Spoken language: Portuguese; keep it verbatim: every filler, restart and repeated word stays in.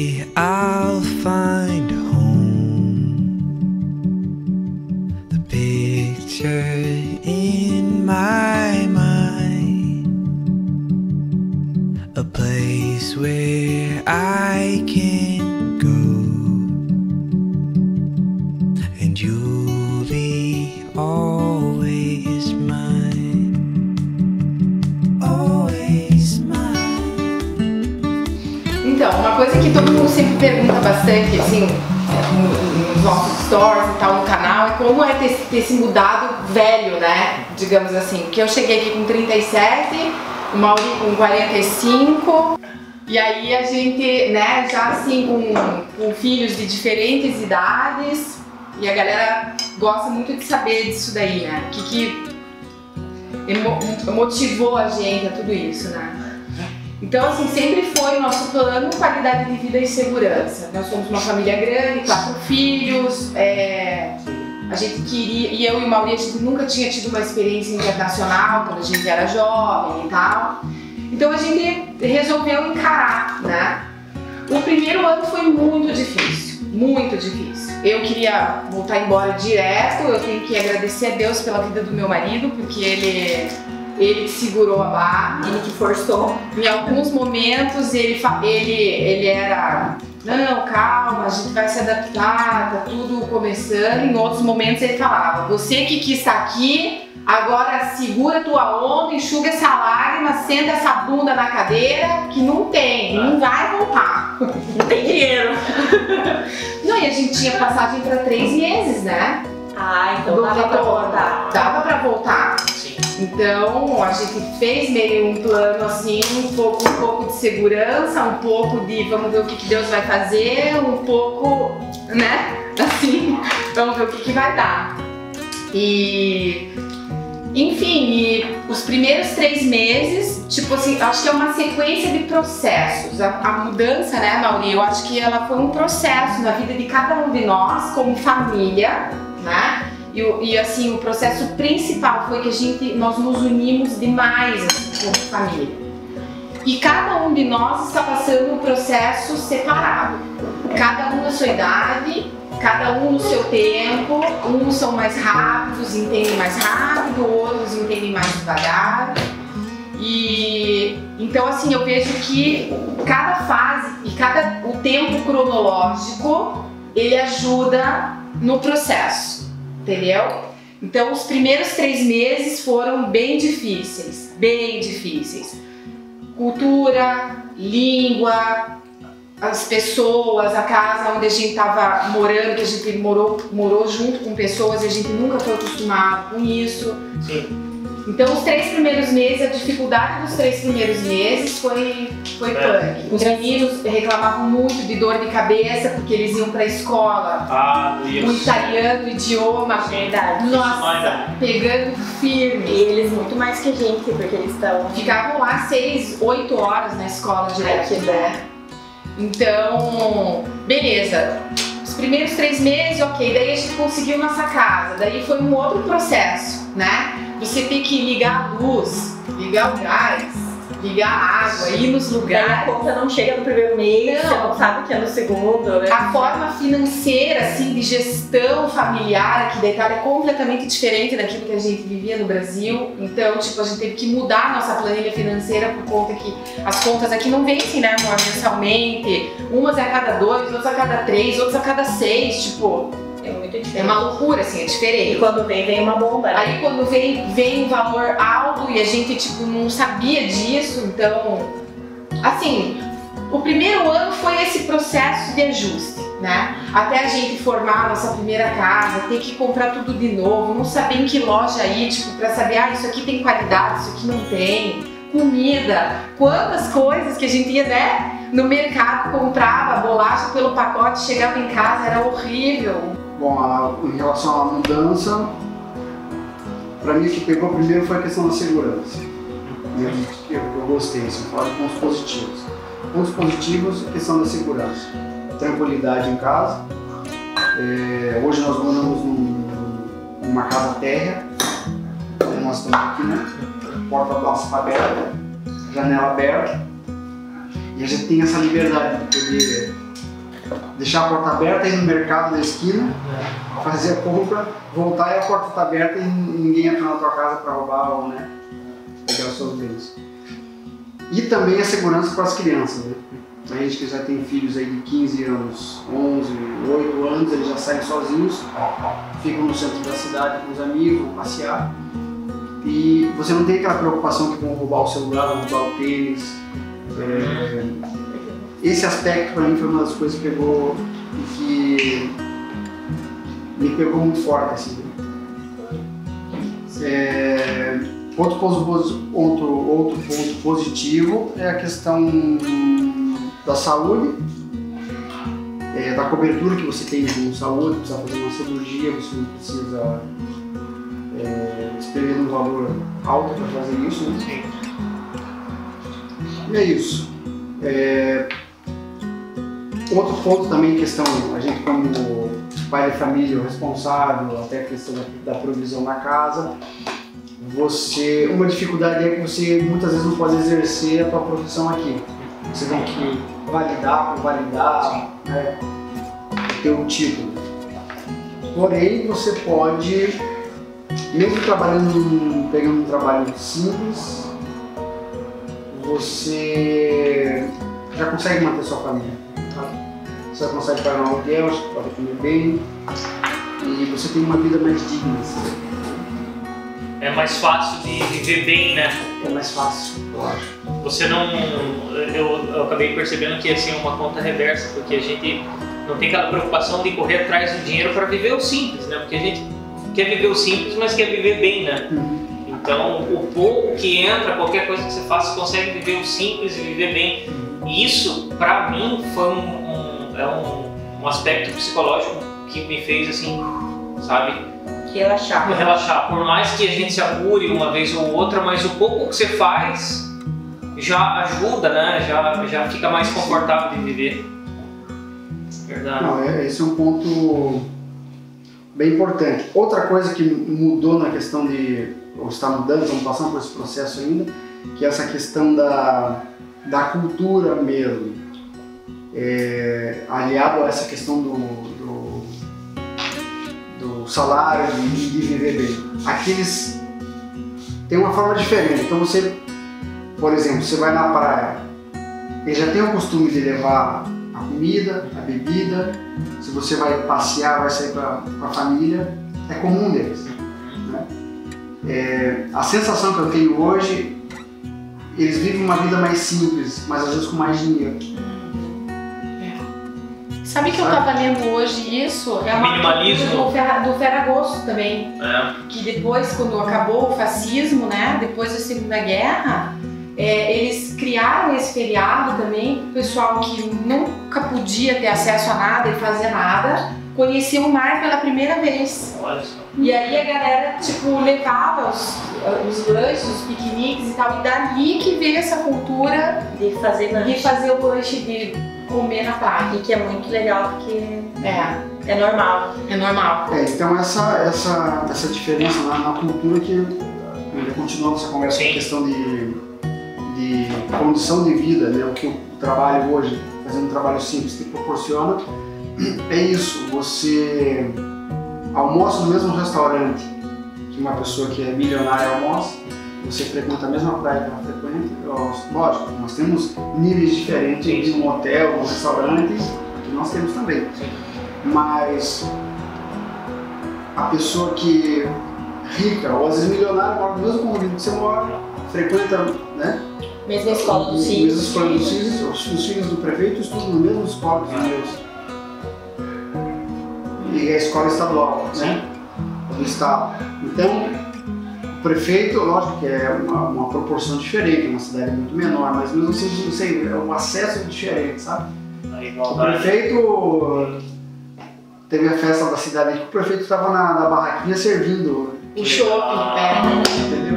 someday I'll find home. The picture in my mind, a place where I can go, and you'll be always mine. Always mine. Então, uma coisa que todo mundo sempre pergunta bastante, assim, nos nossos stories e tal, no canal, é como é ter, ter se mudado velho, né? Digamos assim, porque eu cheguei aqui com trinta e sete, o Mauri com quarenta e cinco, e aí a gente, né, já assim, com, com filhos de diferentes idades, e a galera gosta muito de saber disso daí, né? O que, que motivou a gente a tudo isso, né? Então, assim, sempre foi o nosso plano, qualidade de vida e segurança. Nós somos uma família grande, quatro filhos, é, a gente queria, e eu e o Mauri, a gente nunca tinha tido uma experiência internacional quando a gente era jovem e tal. Então a gente resolveu encarar, né? O primeiro ano foi muito difícil, muito difícil. Eu queria voltar embora direto, eu tenho que agradecer a Deus pela vida do meu marido, porque ele... Ele que segurou a barra, ele que forçou. Em alguns momentos ele, ele, ele era, não, calma, a gente vai se adaptar, tá tudo começando. Em outros momentos ele falava, você que quis estar aqui, agora segura tua onda, enxuga essa lágrima, senta essa bunda na cadeira, que não tem, não vai voltar. Não tem dinheiro. Não, e a gente tinha passagem para três meses, né? Ah, então dava pra voltar. Dava pra voltar. Então a gente fez meio um plano assim, um pouco, um pouco de segurança, um pouco de vamos ver o que, que Deus vai fazer, um pouco, né, assim, vamos ver o que, que vai dar. E enfim, e os primeiros três meses, tipo assim, acho que é uma sequência de processos. A, a mudança, né, Mauri, eu acho que ela foi um processo na vida de cada um de nós como família, né? E, e assim, o processo principal foi que a gente, nós nos unimos demais assim, como família. E cada um de nós está passando um processo separado. Cada um na sua idade, cada um no seu tempo. Uns são mais rápidos, entendem mais rápido, outros entendem mais devagar. E então assim, eu vejo que cada fase e cada, o tempo cronológico, ele ajuda no processo. Entendeu? Então os primeiros três meses foram bem difíceis, bem difíceis. Cultura, língua, as pessoas, a casa onde a gente estava morando, que a gente morou, morou junto com pessoas e a gente nunca foi acostumado com isso. Sim. Então os três primeiros meses, a dificuldade dos três primeiros meses foi, foi punk. Os meninos reclamavam muito de dor de cabeça porque eles iam pra escola. Ah, isso. O italiano, o idioma. Verdade. Nossa, pegando firme. E eles muito mais que a gente, porque eles estão... Ficavam lá seis, oito horas na escola direto. Ai, né? Então, beleza. Os primeiros três meses, ok, daí a gente conseguiu nossa casa. Daí foi um outro processo, né? Você tem que ligar a luz, ligar o gás, ligar a água, ir nos lugares. A conta não chega no primeiro mês, não. Você não sabe que é no segundo, né? A forma financeira, assim, de gestão familiar aqui da Itália é completamente diferente daquilo que a gente vivia no Brasil. Então, tipo, a gente teve que mudar a nossa planilha financeira por conta que as contas aqui não vencem, né, amor, mensalmente. Umas a cada dois, outras a cada três, outras a cada seis, tipo... É uma loucura, assim, é diferente. E quando vem, vem uma bomba, né? Aí quando vem, vem um valor alto e a gente, tipo, não sabia disso, então... Assim, o primeiro ano foi esse processo de ajuste, né? Até a gente formar a nossa primeira casa, ter que comprar tudo de novo, não saber em que loja ir, tipo, pra saber, ah, isso aqui tem qualidade, isso aqui não tem... Comida, quantas coisas que a gente ia, né, no mercado, comprava bolacha pelo pacote, chegava em casa, era horrível. Bom, a, em relação à mudança, para mim o que pegou primeiro foi a questão da segurança. Eu, eu gostei, assim, falo pontos positivos. Pontos positivos, a questão da segurança. Tranquilidade em casa. É, hoje nós moramos num, numa casa térrea, como nós estamos aqui, né? Porta nossa aberta, janela aberta, e a gente tem essa liberdade de poder deixar a porta aberta, ir no mercado da esquina, fazer a compra, voltar e a porta está aberta e ninguém entra na tua casa para roubar ou, né, pegar os seus bens. E também a segurança para as crianças, né? A gente que já tem filhos aí de quinze anos, onze, oito anos, eles já saem sozinhos, ficam no centro da cidade com os amigos, vão passear. E você não tem aquela preocupação que vão roubar o celular, vão roubar o tênis. É, esse aspecto para mim foi uma das coisas que pegou que me pegou muito forte, assim. É, outro, ponto, outro, outro ponto positivo é a questão da saúde, é, da cobertura que você tem com saúde, precisa fazer uma cirurgia, você não precisa é, espremer um valor alto para fazer isso, né? E é isso. É, outro ponto também, questão, a gente como pai de família responsável, até a questão da, da provisão na casa, você, uma dificuldade é que você muitas vezes não pode exercer a tua profissão aqui. Você tem que validar, convalidar, né, o teu título. Porém, você pode, mesmo trabalhando, pegando um trabalho simples, você já consegue manter sua família, tá? Você consegue pagar um aluguel, você pode comer bem e você tem uma vida mais digna. Assim. É mais fácil de viver bem, né? É mais fácil, eu acho. Você não, eu, eu acabei percebendo que assim é uma conta reversa, porque a gente não tem aquela preocupação de correr atrás do dinheiro para viver o simples, né? Porque a gente quer viver o simples, mas quer viver bem, né? Uhum. Então, o pouco que entra, qualquer coisa que você faça, você consegue viver o simples e viver bem. E isso, para mim, foi um, um, é um, um aspecto psicológico que me fez, assim, sabe? Relaxar. Relaxar. Por mais que a gente se apure uma vez ou outra, mas o pouco que você faz já ajuda, né? Já, já fica mais confortável de viver. Verdade. Não, esse é um ponto bem importante. Outra coisa que mudou na questão de, ou está mudando, estamos passando por esse processo ainda, que é essa questão da, da cultura mesmo, é, aliado a essa questão do, do, do salário e de viver bem. Aqui eles têm uma forma diferente, então você, por exemplo, você vai na praia, eles já tem o costume de levar a comida, a bebida, se você vai passear, vai sair com a família, é comum deles. Né? É, a sensação que eu tenho hoje, eles vivem uma vida mais simples, mas às vezes com mais dinheiro. Sabe que Sabe? eu estava lendo hoje isso? É uma minimalismo do, Ferra, do Ferragosto também, é. Que depois, quando acabou o fascismo, né, depois da Segunda Guerra, é, eles criaram esse feriado também, o pessoal que nunca podia ter acesso a nada e fazer nada, conhecia o mar pela primeira vez. Olha só. E aí a galera tipo levava os, os lanches, os piqueniques e tal, e dali que veio essa cultura de fazer lanche, de fazer o lanche, de comer na praia, que é muito legal, porque é, é normal. É normal. É, então essa, essa, essa diferença na, na cultura que, continuando essa conversa, com a questão de, de condição de vida, né, o que o trabalho hoje, fazendo um trabalho simples, te proporciona, é isso, você almoça no mesmo restaurante que uma pessoa que é milionária almoça, você frequenta a mesma praia que ela frequenta, lógico, nós temos níveis diferentes de um hotel, um restaurante, que nós temos também, mas a pessoa que é rica ou às vezes milionária mora no mesmo condomínio que você mora, frequenta, né? Mesma escola dos filhos. Mesma escola dos filhos, os filhos do prefeito estudam na mesma escola que os meus. E a escola estadual, né? Do estado. Então, o prefeito, lógico que é uma, uma proporção diferente, uma cidade muito menor, mas mesmo assim, não sei, é um acesso diferente, sabe? O prefeito teve a festa da cidade, que o prefeito estava na, na barraquinha servindo. O shopping, é.